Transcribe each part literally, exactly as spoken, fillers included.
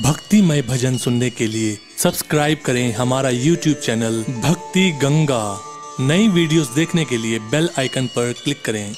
भक्तिमय भजन सुनने के लिए सब्सक्राइब करें हमारा यूट्यूब चैनल भक्ति गंगा। नई वीडियोस देखने के लिए बेल आइकन पर क्लिक करें।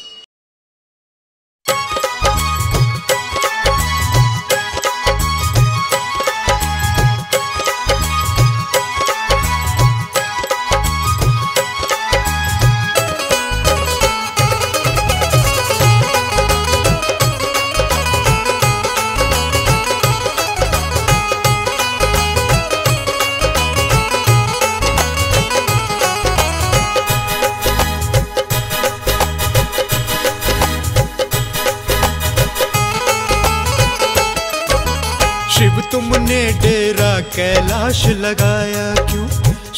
शिव तुमने डेरा कैलाश लगाया क्यों?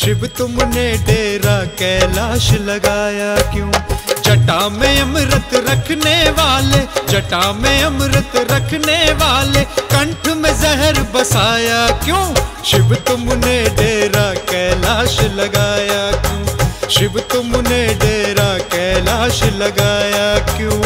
शिव तुमने डेरा कैलाश लगाया क्यों? जटा में अमृत रखने वाले, जटा में अमृत रखने वाले, कंठ में जहर बसाया क्यों? शिव तुमने डेरा कैलाश लगाया क्यों? शिव तुमने डेरा कैलाश लगाया क्यों?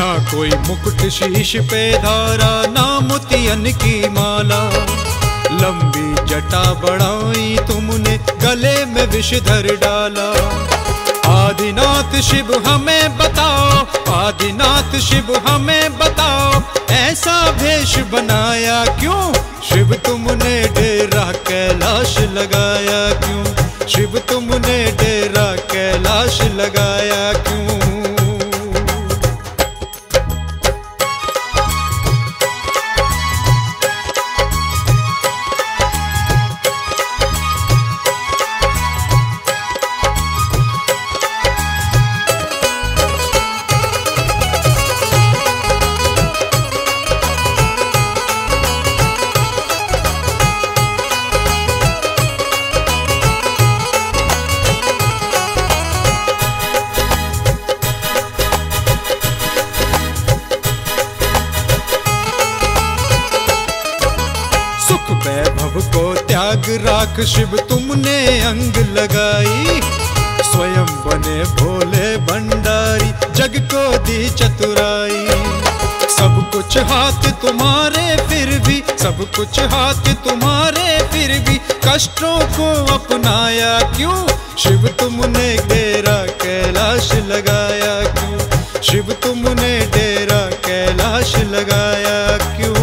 ना कोई मुकुट शीश पे धारा, ना मोतियन की माला, लंबी जटा बढ़ाई तुमने, गले में विषधर डाला। आदिनाथ शिव हमें बताओ, आदिनाथ शिव हमें बताओ, ऐसा भेष बनाया क्यों? शिव तुमने डेरा कैलाश लगाया क्यों? शिव तुमने डेरा कैलाश लगाया क्यों? वैभव को त्याग राख शिव तुमने अंग लगाई, स्वयं बने भोले भंडारी, जग को दी चतुराई। सब कुछ हाथ तुम्हारे फिर भी, सब कुछ हाथ तुम्हारे फिर भी, कष्टों को अपनाया क्यों? शिव तुमने डेरा कैलाश लगाया क्यों? शिव तुमने डेरा कैलाश लगाया क्यों?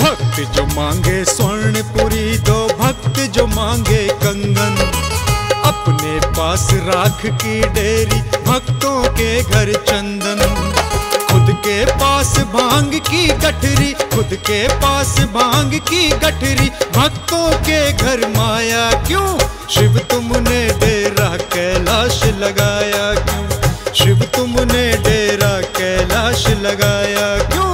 भक्त जो मांगे स्वर्णपुरी दो, भक्त जो मांगे कंगन, अपने पास राख की डेरी, भक्तों के घर चंदन। खुद के पास भांग की गठरी, खुद के पास भांग की गठरी, भक्तों के घर माया क्यों? शिव तुमने डेरा कैलाश लगाया क्यों? शिव तुमने डेरा कैलाश लगाया क्यों?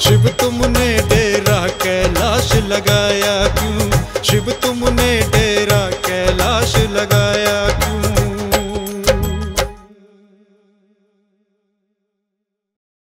शिव तुमने डेरा कैलाश लगाया क्यों? शिव तुमने डेरा कैलाश लगाया।